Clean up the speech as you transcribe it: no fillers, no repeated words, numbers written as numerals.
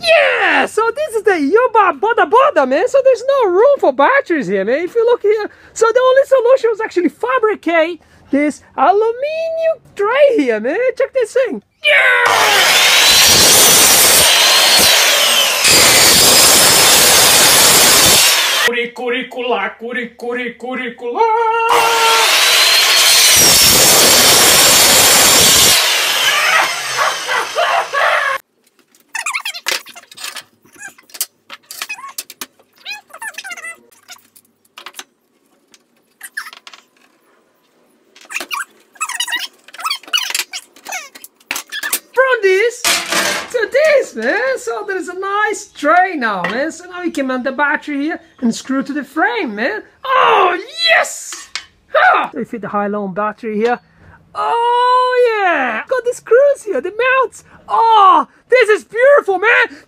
Yeah, so this is the Yuba Boda Boda, man. So there's no room for batteries here, man. If you look here, so the only solution was actually fabricate this aluminium tray here, man. Check this thing. Yeah! Curicula, curicuri, curicula. This to this, man. So there's a nice tray now, man. So now we can mount the battery here and screw to the frame, man. Oh yes, ha! They fit the high-low battery here. Oh yeah, got the screws here, the mounts. Oh, this is beautiful, man.